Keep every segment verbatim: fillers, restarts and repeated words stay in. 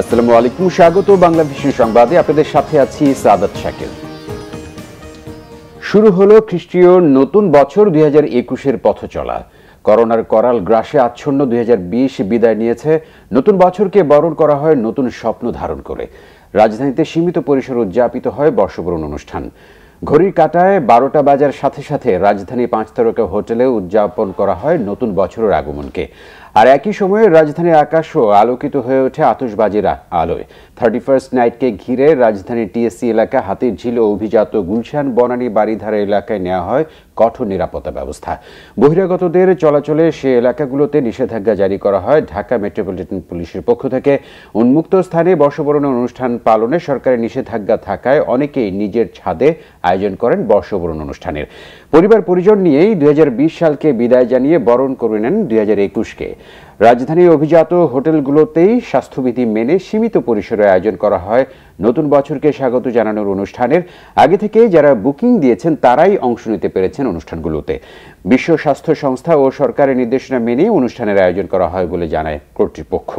আসসালামু আলাইকুম, স্বাগত বাংলাদেশের সংবাদে। আপনাদের সাথে আছি সাদাত শাকিল। শুরু হলো খ্রিস্টীয় নতুন বছর দুই হাজার একুশ এর পথ চলা। করোনার করাল গ্রাসে আচ্ছন্ন দুই হাজার বিশ বিদায় নিয়েছে। নতুন বছরকে বরণ করা হয় নতুন স্বপ্ন ধারণ করে। রাজধানীতে সীমিত পরিসরে উদযাপিত হয় বর্ষবরণ অনুষ্ঠান। ঘড়ির কাঁটায় বারোটা বাজার সাথে সাথে রাজধানী পাঁচ তারকা হোটেলে উদযাপন করা হয় নতুন বছরের আগমনকে। আর একই সময়ে রাজধানীর আকাশও আলোকিত হয়ে ওঠে আতশবাজির আলোয়। থার্টি ফার্স্ট নাইটকে ঘিরে রাজধানীর টিএসসি এলাকা, হাতিরঝিল ও অভিজাত গুলশান, বনানী, বারিধারা এলাকায় নেওয়া হয় কঠোর নিরাপত্তা ব্যবস্থা। বহিরাগতদের চলাচলে সে এলাকাগুলোতে নিষেধাজ্ঞা জারি করা হয়। ঢাকা মেট্রোপলিটন পুলিশের পক্ষ থেকে উন্মুক্ত স্থানে বর্ষবরণ অনুষ্ঠান পালনে সরকারের নিষেধাজ্ঞা থাকায় অনেকেই নিজের ছাদে আয়োজন করেন বর্ষবরণ অনুষ্ঠানের। পরিবার পরিজন নিয়েই দুই হাজার বিশ সালকে বিদায় জানিয়ে বরণ করে নেন দুই হাজার একুশ কে। রাজধানীর অভিজাত হোটেলগুলোতেই স্বাস্থ্যবিধি মেনে সীমিত পরিসরে আয়োজন করা হয় নতুন বছরকে স্বাগত জানানোর অনুষ্ঠানের। আগে থেকে যারা বুকিং দিয়েছেন তারাই অংশ নিতে পেরেছেন অনুষ্ঠানগুলোতে। বিশ্ব স্বাস্থ্য সংস্থা ও সরকারের নির্দেশনা মেনে অনুষ্ঠানের আয়োজন করা হয় বলে জানায় কর্তৃপক্ষ।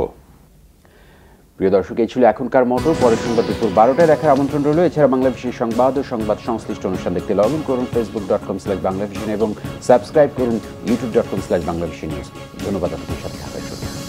প্রিয় দর্শক, এই ছিল এখনকার মতো। পরের সংবাদ দুপুর বারোটায় দেখার আমন্ত্রণ রইল। এছাড়া বাংলাদেশের সংবাদ ও সংবাদ সংশ্লিষ্ট অনুষ্ঠান দেখতে লগ ইন করুন Facebook dot com slash Banglavision এবং সাবস্ক্রাইব করুন YouTube dot com slash Banglavision news. ধন্যবাদ আপনাদের সাথে থাকার জন্য।